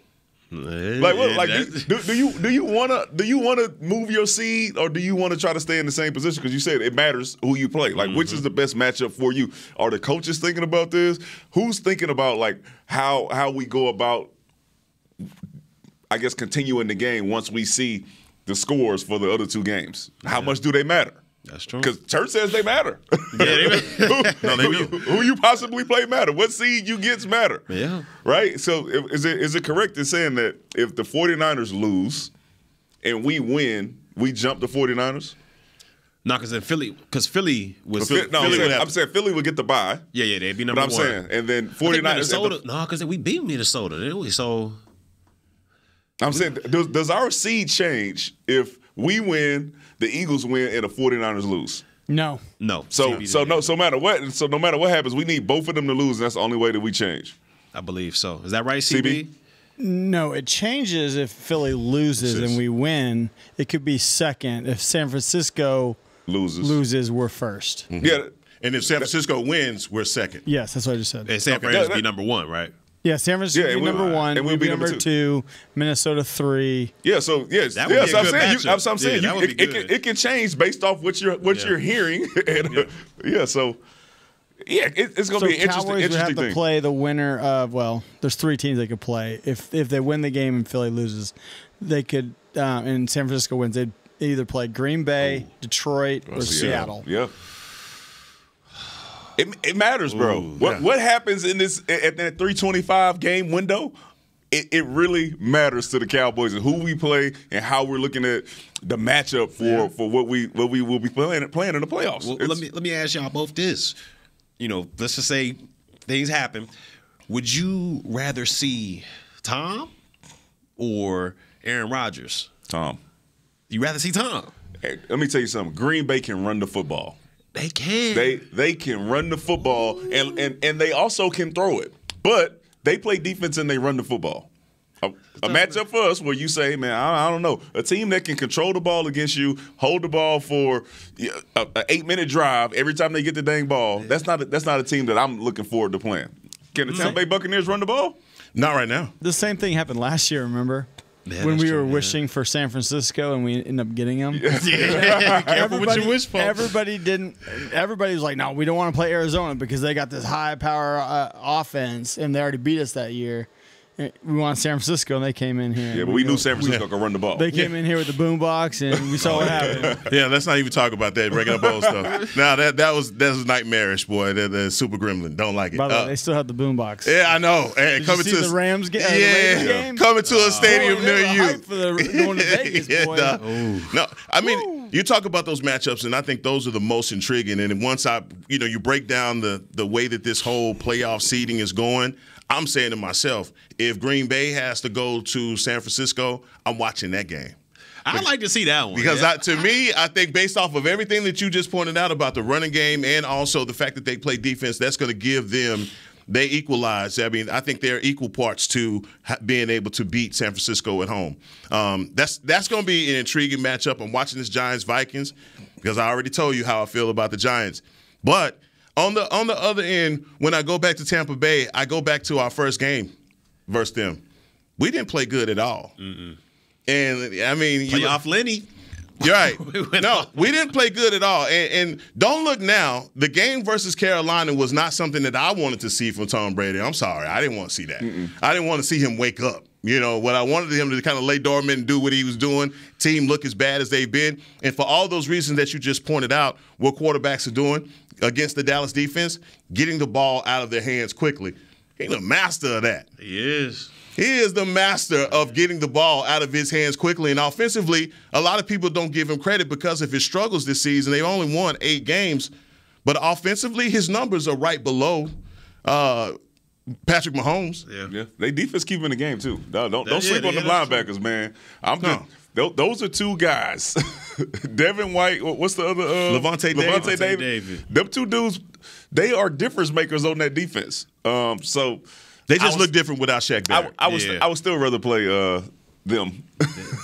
Like, what, like do, do you do you wanna do you wanna move your seed, or do you wanna try to stay in the same position? Because you said it matters who you play. Like, mm-hmm. which is the best matchup for you? Are the coaches thinking about this? Who's thinking about like how how we go about, I guess, continuing the game once we see the scores for the other two games? How yeah. much do they matter? That's true. Because Church says they matter. Yeah, they matter. who, no, they who, do. Who you possibly play matter. What seed you gets matter. Yeah. Right? So is it is it correct in saying that if the 49ers lose and we win, we jump the 49ers? No, because in Philly, because Philly was – no, Philly I'm, saying, I'm saying Philly would get the bye. Yeah, yeah, they'd be number but one. But I'm saying, and then 49ers – Minnesota. The, no, because we beat Minnesota, didn't we? So – I'm we, saying, does, does our seed change if we win – the Eagles win and the 49ers lose? No. No. So so no so matter what so no matter what happens, we need both of them to lose, and that's the only way that we change. I believe so. Is that right, C B? C B? No, it changes if Philly loses and we win. It could be second. If San Francisco loses, loses we're first. Mm-hmm. Yeah. And if San Francisco wins, we're second. Yes, that's what I just said. And San Francisco okay. would be number one, right? Yeah, San Francisco yeah, would be number will, one, and we'll be number, number two. two, Minnesota three. Yeah, so yes, yeah, yeah, so I'm saying, you, I'm, I'm saying, yeah, you, it, it, can, it can change based off what you're what yeah. you're hearing. and, yeah. Uh, yeah, so yeah, it, it's going to so be an interesting, interesting thing. So Cowboys would have to play the winner of well, there's three teams they could play. If if they win the game and Philly loses, they could, uh, and San Francisco wins, they'd either play Green Bay, oh. Detroit, oh, or Seattle. Seattle. Yeah. It, it matters, bro. Ooh, what yeah. what happens in this at that three twenty-five game window? It, it really matters to the Cowboys and who we play and how we're looking at the matchup for yeah. for what we what we will be playing playing in the playoffs. Well, let me let me ask y'all both this. You know, let's just say things happen. Would you rather see Tom or Aaron Rodgers? Tom. You rather see Tom? Hey, let me tell you something. Green Bay can run the football. They can. They they can run the football, and, and, and they also can throw it. But they play defense and they run the football. A, a matchup for us where you say, man, I, I don't know, a team that can control the ball against you, hold the ball for an eight-minute drive every time they get the dang ball, that's not a, that's not a team that I'm looking forward to playing. Can the Tampa Bay Buccaneers run the ball? Not right now. The same thing happened last year, remember? Man, when we true, were man. wishing for San Francisco and we ended up getting them. Yeah. Yeah. Careful what you wish for. Everybody didn't. Everybody was like, no, we don't want to play Arizona because they got this high power uh, offense and they already beat us that year. We want San Francisco, and they came in here. Yeah, but we, we knew go, San Francisco yeah. could run the ball. They came yeah. in here with the boombox, and we saw what happened. Yeah, let's not even talk about that regular bowl stuff. Now that that was that was nightmarish, boy. The, the Super Gremlin, don't like it. By the uh, way, they still have the boombox. Yeah, I know. Hey, Did coming you see to the Rams game. Uh, yeah, game? coming to a stadium oh, near you. Hype for the, going to Vegas, yeah, boy. Nah. No, I mean, Ooh. you talk about those matchups, and I think those are the most intriguing. And once I, you know, you break down the the way that this whole playoff seeding is going. I'm saying to myself, if Green Bay has to go to San Francisco, I'm watching that game. I'd like to see that one. Because yeah. I, to me, I think based off of everything that you just pointed out about the running game and also the fact that they play defense, that's going to give them – they equalize. I mean, I think they're equal parts to being able to beat San Francisco at home. Um, that's that's going to be an intriguing matchup. I'm watching this Giants-Vikings because I already told you how I feel about the Giants. But – On the on the other end, when I go back to Tampa Bay, I go back to our first game versus them. We didn't play good at all. Mm-mm. And, I mean. Playoff you, Lenny. You're right. we no, off. we didn't play good at all. And, and don't look now. The game versus Carolina was not something that I wanted to see from Tom Brady. I'm sorry. I didn't want to see that. Mm-mm. I didn't want to see him wake up. You know, what I wanted him to kind of lay dormant and do what he was doing, team look as bad as they've been. And for all those reasons that you just pointed out, what quarterbacks are doing against the Dallas defense, getting the ball out of their hands quickly. He's the master of that. He is. He is the master of getting the ball out of his hands quickly. And offensively, a lot of people don't give him credit because of his struggles this season. They've only won eight games. But offensively, his numbers are right below uh Patrick Mahomes. Yeah. yeah. They defense keeping the game, too. No, don't that, don't sleep yeah, on the linebackers, true. man. I'm no. just, those are two guys. Devin White, what's the other? Uh, Levante, Levante David. David. David. Them two dudes, they are difference makers on that defense. Um, so They just was, look different without Shaq there. I, I, was, yeah. I would still rather play uh, them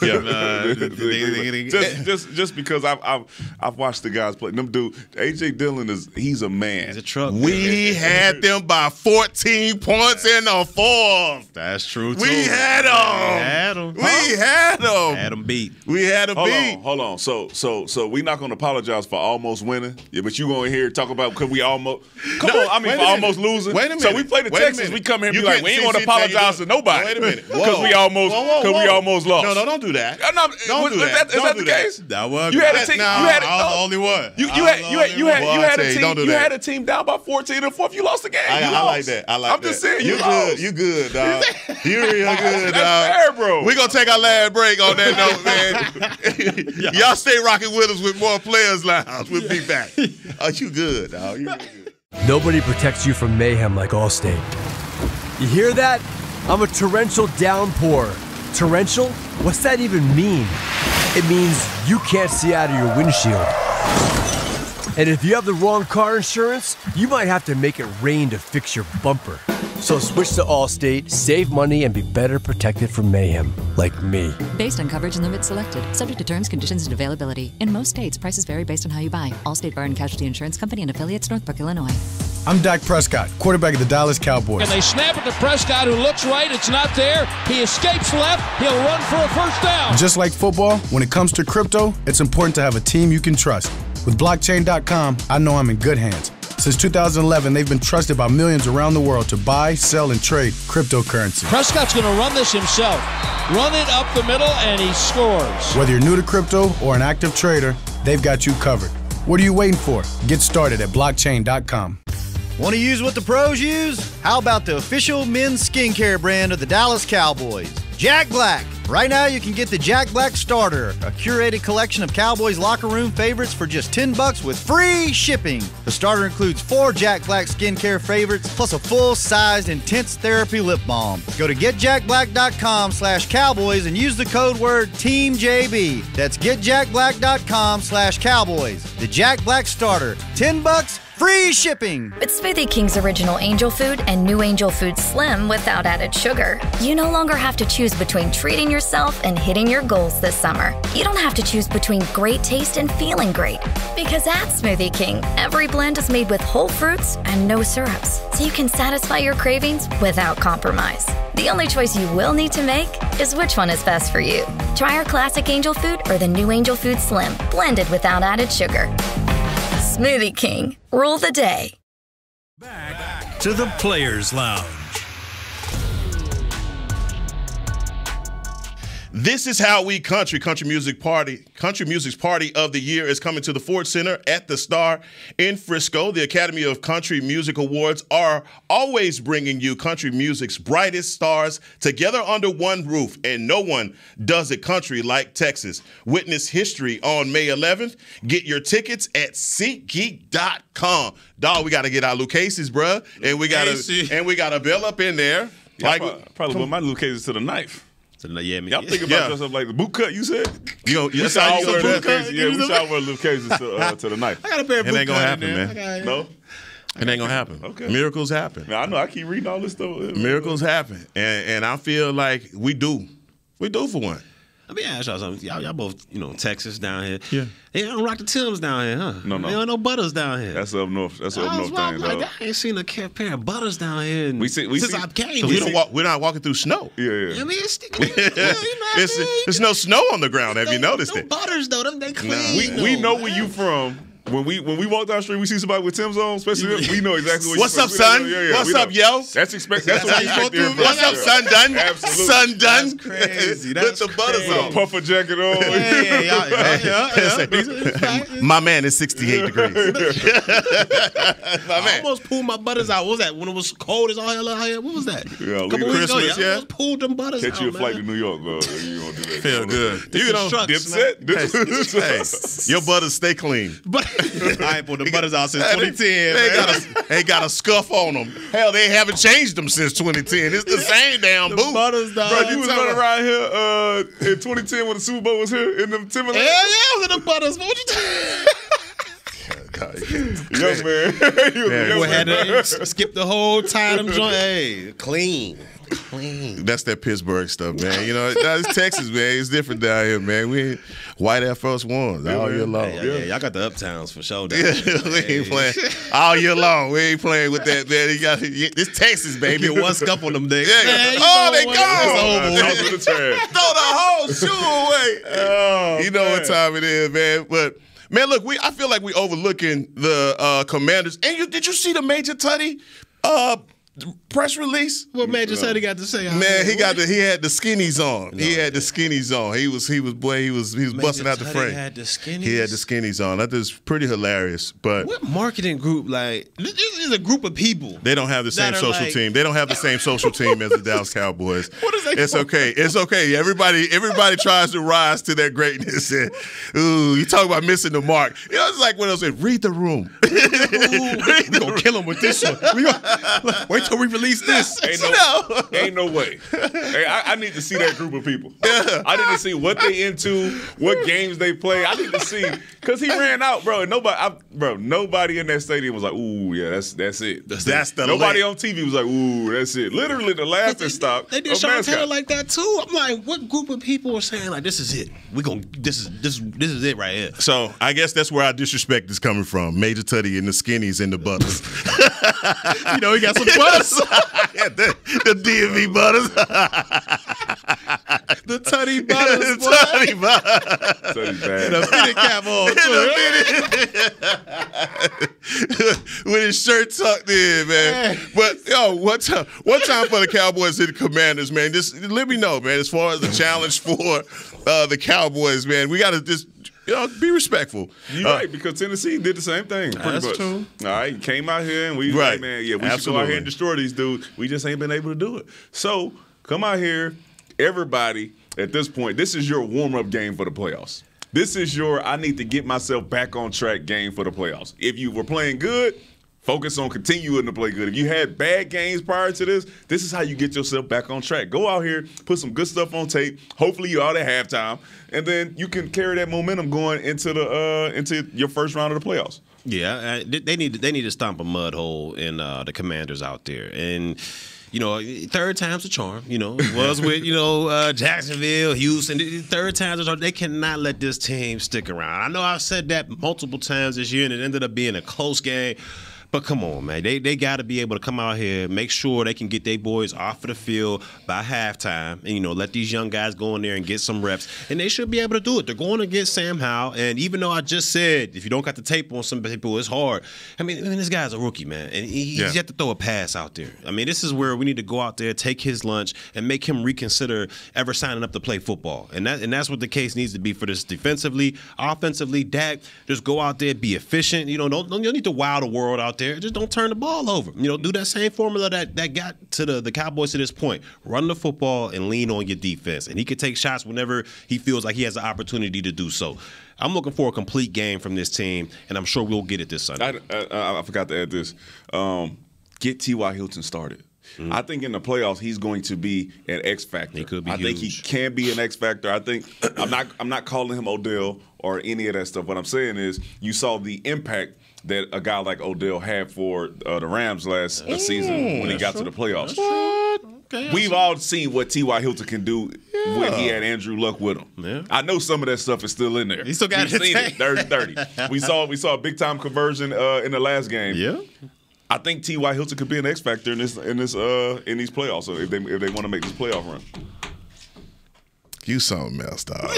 Yeah, uh, just, just just because I've, I've I've watched the guys play. Them dude, A J Dillon is he's a man. He's a truck. We man. had them by fourteen points in the fourth. That's true too. We had them. We had them. We had them beat. We had them beat. On, hold on. So so so we're not gonna apologize for almost winning. Yeah, but you gonna hear talk about because we almost come no, on. I mean for almost losing. Wait a minute. So we play the Texans. We come here and you be like we ain't gonna apologize to nobody. Wait a minute. Because we almost because we almost lost. No, no, don't do that. No, don't was, do that. Is that, is that the that. case? That was. You had a team. No, you had a, no. only one. You, you had. You had. You had. You had a team. You, do you had a team down by fourteen and fourth. You lost the game. I, I, I like that. I like I'm that. I'm just saying. You, you good. You good, dog. You real good, dog. Fair, bro. We gonna take our last break on that note, man. Y'all stay rocking with us with more Players Lounge. We'll be back. Oh, you good, dog. You good. Nobody protects you from mayhem like Allstate. You hear that? I'm a torrential downpour. Torrential? What's that even mean? It means you can't see out of your windshield. And if you have the wrong car insurance, you might have to make it rain to fix your bumper. So switch to Allstate, save money, and be better protected from mayhem, like me. Based on coverage and limits selected, subject to terms, conditions, and availability. In most states, prices vary based on how you buy. Allstate Fire and Casualty Insurance Company and affiliates, Northbrook, Illinois. I'm Dak Prescott, quarterback of the Dallas Cowboys. And they snap it to Prescott, who looks right. It's not there. He escapes left. He'll run for a first down. Just like football, when it comes to crypto, it's important to have a team you can trust. With Blockchain dot com, I know I'm in good hands. Since two thousand eleven, they've been trusted by millions around the world to buy, sell, and trade cryptocurrency. Prescott's going to run this himself. Run it up the middle, and he scores. Whether you're new to crypto or an active trader, they've got you covered. What are you waiting for? Get started at Blockchain dot com. Want to use what the pros use? How about the official men's skincare brand of the Dallas Cowboys, Jack Black? Right now you can get the Jack Black Starter, a curated collection of Cowboys locker room favorites for just ten bucks with free shipping. The starter includes four Jack Black skincare favorites plus a full-sized intense therapy lip balm. Go to get jack black dot com slash cowboys and use the code word team J B. That's get jack black dot com slash cowboys. The Jack Black Starter, ten bucks. Free shipping! With Smoothie King's original Angel Food and new Angel Food Slim without added sugar, you no longer have to choose between treating yourself and hitting your goals this summer. You don't have to choose between great taste and feeling great. Because at Smoothie King, every blend is made with whole fruits and no syrups, so you can satisfy your cravings without compromise. The only choice you will need to make is which one is best for you. Try our classic Angel Food or the new Angel Food Slim, blended without added sugar. Smoothie King, rule the day. Back to the Players Lounge. This is how we country country music party. Country music's party of the year is coming to the Ford Center at the Star in Frisco. The Academy of Country Music Awards are always bringing you country music's brightest stars together under one roof, and no one does it country like Texas. Witness history on May eleventh. Get your tickets at SeatGeek dot com. Dog, we got to get our Lucases, bruh, and we got to and we got a bill up in there. Yeah, like, I probably put my Lucases to the knife. Yeah, I mean, y'all think about yeah. yourself like the boot cut you said? You know, you saw all wear that case. Yeah, we saw wear Luke Cases to, uh, to the night. I got a pair of boot cuts. It ain't going to happen, man. Gotta, no? It ain't going to happen. Okay. Miracles happen. Now, I know. I keep reading all this stuff. Miracles happen. And, and I feel like we do. We do for one. Let me ask y'all something. Y'all, y'all both, you know, Texas down here. Yeah. They don't rock the Timbs down here, huh? No, no. They don't no butters down here. That's up north. That's up north thing, though. Like, I ain't seen a pair of butters down here we see, we since see, I came. So we we don't walk, we're not walking through snow. Yeah, yeah. I mean, it's sticky. You know, it's, I mean, there's no snow on the ground. Have no, you noticed no it? No butters, though. Them, they clean. Nah. We, we know where you from. When we when we walk down the street, we see somebody with Tim's on, especially if we know exactly what what's up, son. Know, yeah, yeah, what's up, yo? That's expect. That's, that's what we expect. What's up, son? Done. Son done. That's crazy. That's Put the butters on. Puffer jacket on. Yeah, yeah, yeah. My man is sixty-eight degrees. My man. I almost pulled my butters out. What was that? When it was cold as all hell out here. What was that? Yeah, couple weeks ago, yeah. I almost pulled them butters out. Catch you a flight to New York, bro. You gonna do that? Feel good. You know, Dipset. Your butters stay clean. But I ain't put the butters out since twenty ten. They got, a, they got a scuff on them. Hell, they haven't changed them since twenty ten. It's the same damn the boot. Butters, dog. Bro, you was running around here uh, in twenty ten when the Super Bowl was here in them Timberlands. Hell yeah, I was in the butters. What you doing? God, yeah. Young man. You yeah. had to skip the whole time. Hey, clean. clean. That's that Pittsburgh stuff, man. You know, it's Texas, man. It's different down here, man. We white Air Force Ones all year long. Yeah, yeah, y'all got the uptowns for sure. Yeah, we ain't playing all year long. We ain't playing with that, man. You got, it's Texas, baby. One scuff on them days. Yeah. Man, oh, they gone. It's over with. Throw the whole shoe away. Oh, you know man. What time it is, man. But man, look, we I feel like we overlooking the uh, Commanders. And you did you see the Major Tutty uh, press release? What Major Tutty got to say? Man, man, he got the he had the skinnies on. No, he had the skinnies on. He was he was boy he was he was Major busting out Tutty the frame. Had the skinnies? He had the skinnies on. That is pretty hilarious. But what marketing group like this is a group of people? They don't have the same social like... team. They don't have the same social team as the Dallas Cowboys. What is that? It's okay. It's okay. Everybody everybody tries to rise to their greatness. And, ooh, you talk about missing the mark. You know, it's like when I said, read the room. Read the We're gonna room. kill him with this one. We gonna, like, wait till we release this. Ain't no, no. Ain't no way. Hey, I, I need to see that group of people. Yeah. I need to see what they into, what games they play. I need to see because he ran out, bro. And nobody, I, bro, nobody in that stadium was like, ooh, yeah, that's that's it. That's, that's it. The nobody late. On T V was like, ooh, that's it. Literally, the last they, stop. They did Sean Taylor like that too. I'm like, what group of people are saying like, this is it? We gonna this is this this is it right here. So I guess that's where our disrespect is coming from. Major Tutty and the skinnies and the butters. You know, he got some. Butters. Yeah, the, the D M V butters. The Tutty butters. The Tutty butters. Tutty bad. And a fitted cap on. With his shirt tucked in, man. Hey. But, yo, what time, what time for the Cowboys and the Commanders, man? Just let me know, man, as far as the challenge for uh, the Cowboys, man. We got to just. You know, be respectful. You're uh, right, because Tennessee did the same thing. Pretty that's much. True. All right, came out here and we right. like, man, yeah, we Absolutely. should go out here and destroy these dudes. We just ain't been able to do it. So come out here, everybody, at this point, this is your warm-up game for the playoffs. This is your I need to get myself back on track game for the playoffs. If you were playing good, focus on continuing to play good. If you had bad games prior to this, this is how you get yourself back on track. Go out here, put some good stuff on tape. Hopefully you're out at halftime, and then you can carry that momentum going into the uh, into your first round of the playoffs. Yeah, I, they need to, they need to stomp a mud hole in uh, the Commanders out there. And you know, third time's a charm. You know, it was with you know uh, Jacksonville, Houston. Third time's a charm. They cannot let this team stick around. I know I've said that multiple times this year, and it ended up being a close game. But come on, man. They they got to be able to come out here, make sure they can get their boys off of the field by halftime, and, you know, let these young guys go in there and get some reps. And they should be able to do it. They're going to get Sam Howell. And even though I just said if you don't got the tape on some people, it's hard. I mean, I mean this guy's a rookie, man. And he's yeah. yet to throw a pass out there. I mean, this is where we need to go out there, take his lunch, and make him reconsider ever signing up to play football. And that and that's what the case needs to be for this defensively, offensively. Dak, just go out there, be efficient. You know, don't, don't, you don't need to wow the world out there. Just don't turn the ball over. You know, do that same formula that, that got to the, the Cowboys to this point. Run the football and lean on your defense. And he can take shots whenever he feels like he has the opportunity to do so. I'm looking for a complete game from this team, and I'm sure we'll get it this Sunday. I, I, I forgot to add this. Um, get T Y. Hilton started. Mm-hmm. I think in the playoffs he's going to be an X factor. He could be I huge. think he can be an X factor. I think I'm not I'm not calling him Odell or any of that stuff. What I'm saying is you saw the impact that a guy like Odell had for uh, the Rams last yeah, season when he got true. to the playoffs. Okay, We've true. all seen what T Y. Hilton can do yeah. when he had Andrew Luck with him. Yeah. I know some of that stuff is still in there. He still got We've seen it. thirty thirty. we saw we saw a big time conversion uh, in the last game. Yeah. I think T Y. Hilton could be an X factor in this in this uh, in these playoffs. So if they if they want to make this playoff run. You something else, dog.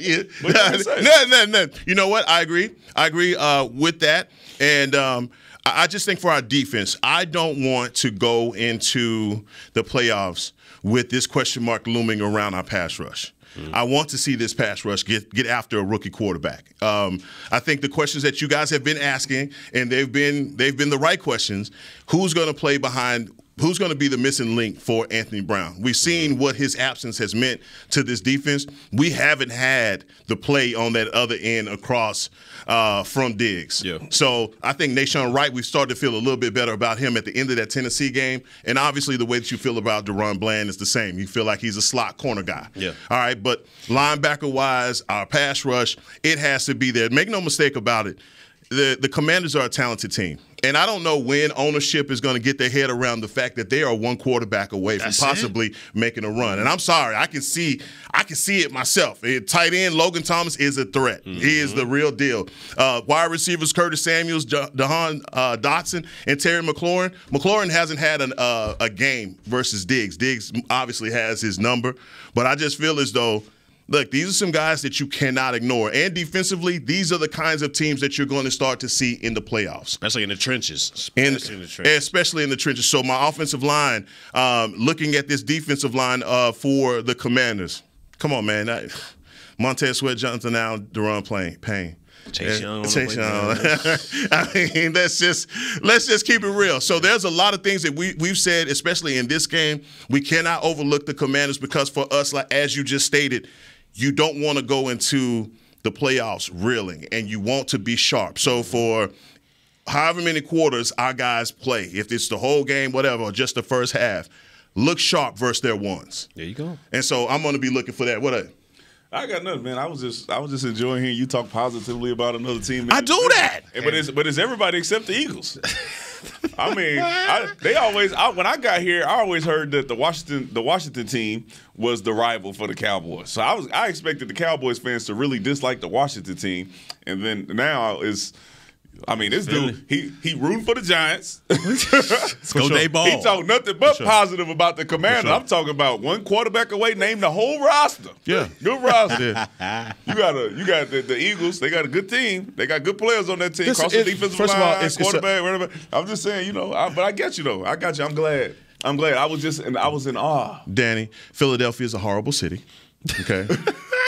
you, no, no, no. You know what? I agree. I agree uh, with that. And um, I, I just think for our defense, I don't want to go into the playoffs with this question mark looming around our pass rush. Mm-hmm. I want to see this pass rush get get after a rookie quarterback. Um, I think the questions that you guys have been asking, and they've been they've been the right questions. Who's going to play behind? Who's going to be the missing link for Anthony Brown? We've seen what his absence has meant to this defense. We haven't had the play on that other end across uh, from Diggs. Yeah. So I think Nashawn Wright, we've started to feel a little bit better about him at the end of that Tennessee game. And obviously the way that you feel about Deron Bland is the same. You feel like he's a slot corner guy. Yeah. All right, but linebacker-wise, our pass rush, it has to be there. Make no mistake about it. The, the Commanders are a talented team. And I don't know when ownership is going to get their head around the fact that they are one quarterback away That's from possibly it? making a run. And I'm sorry, I can see I can see it myself. It, tight end Logan Thomas is a threat. Mm-hmm. He is the real deal. Uh, wide receivers Curtis Samuels, Dehan uh, Dotson, and Terry McLaurin. McLaurin hasn't had an, uh, a game versus Diggs. Diggs obviously has his number. But I just feel as though, look, these are some guys that you cannot ignore. And defensively, these are the kinds of teams that you're going to start to see in the playoffs. Especially in the trenches. Especially in, in the trenches. Especially in the trenches. So my offensive line, um, looking at this defensive line uh, for the Commanders, come on, man. I, Montez Sweat, Jonathan Allen, Deron Payne. Chase Young. Chase Young. I mean, that's just let's just keep it real. So there's a lot of things that we we've said, especially in this game. We cannot overlook the Commanders because for us, like as you just stated, you don't want to go into the playoffs reeling, and you want to be sharp. So for however many quarters our guys play, if it's the whole game, whatever, or just the first half, look sharp versus their ones. There you go. And so I'm going to be looking for that. What a I got nothing, man. I was just, I was just enjoying hearing you talk positively about another team. Man. I do that, but it's, but it's everybody except the Eagles. I mean, I, they always. I, when I got here, I always heard that the Washington, the Washington team was the rival for the Cowboys. So I was, I expected the Cowboys fans to really dislike the Washington team, and then now it's. I mean, this dude, he he rooting for the Giants. Go Day Ball. He talked nothing but sure. positive about the Commanders. Sure. I'm talking about one quarterback away, name the whole roster. Yeah. Good roster. you got a, you got the, the Eagles. They got a good team. They got good players on that team. This, Cross the defensive first line, of all, it's, quarterback, whatever. I'm just saying, you know, I, but I get you, though. I got you. I'm glad. I'm glad. I was just in, I was in awe. Danny, Philadelphia is a horrible city. Okay.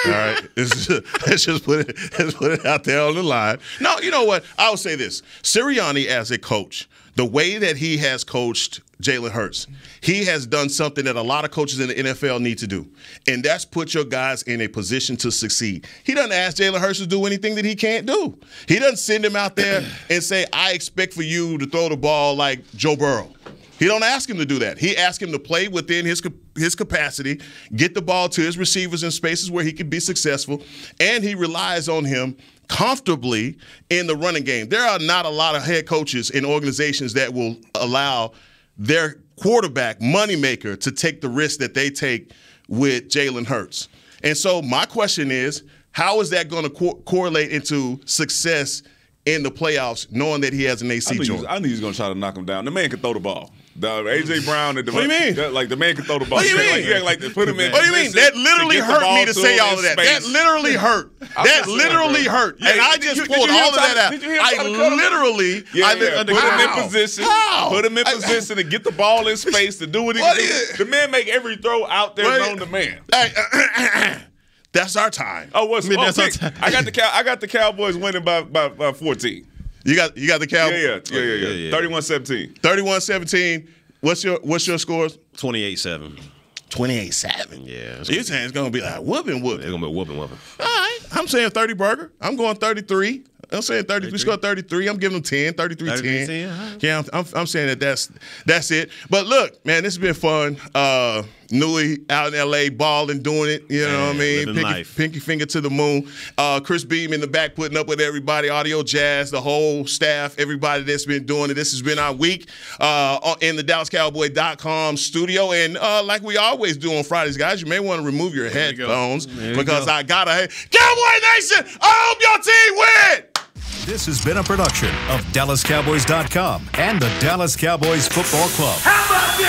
All right, let's just, let's just put it, let's put it out there on the line. No, you know what? I'll say this. Sirianni as a coach, the way that he has coached Jalen Hurts, he has done something that a lot of coaches in the N F L need to do, and that's put your guys in a position to succeed. He doesn't ask Jalen Hurts to do anything that he can't do. He doesn't send him out there and say, I expect for you to throw the ball like Joe Burrow. He don't ask him to do that. He asks him to play within his his capacity, get the ball to his receivers in spaces where he can be successful, and he relies on him comfortably in the running game. There are not a lot of head coaches in organizations that will allow their quarterback, moneymaker, to take the risk that they take with Jalen Hurts. And so my question is, how is that going to co- correlate into success in the playoffs, knowing that he has an A C joint? I knew he was going to try to knock him down. The man can throw the ball. The A J Brown and the, what do you mean? The, like the man can throw the ball. What do you mean? Like, you like to put him in. What do you mean? That literally hurt me to say all of that. Space. That literally hurt. That literally hurt. Yeah, and I just you, pulled all of that out. Did you hear I literally yeah, I did, yeah. put wow. him in position. How? Put him in position I, I, to get the ball in space to do what he what do. The man make every throw out there known to man. I, uh, uh, that's our time. Oh, what's I mean, oh, that's our time. I got the cow. I got the Cowboys winning by by, by fourteen. You got you got the Cowboys? Yeah, yeah, yeah, yeah. thirty-one seventeen. thirty-one seventeen. What's your what's your scores? twenty-eight seven. twenty-eight seven. Yeah. You're saying it's gonna be like whooping whooping. It's gonna be whooping whooping. All right. I'm saying thirty burger. I'm going thirty-three. I'm saying thirty. We scored thirty-three. I'm giving them ten. thirty-three ten. ten, huh? Yeah. I'm, I'm I'm saying that that's that's it. But look, man, this has been fun. Uh, Newly out in L A balling, doing it. You know man, what I mean? Pinky, pinky finger to the moon. Uh, Chris Beam in the back putting up with everybody. Audio Jazz, the whole staff, everybody that's been doing it. This has been our week uh, in the Dallas Cowboy dot com studio. And uh, like we always do on Fridays, guys, you may want to remove your headphones go. because go. I got a – Cowboy Nation, I hope your team wins! This has been a production of Dallas Cowboys dot com and the Dallas Cowboys Football Club. How about this?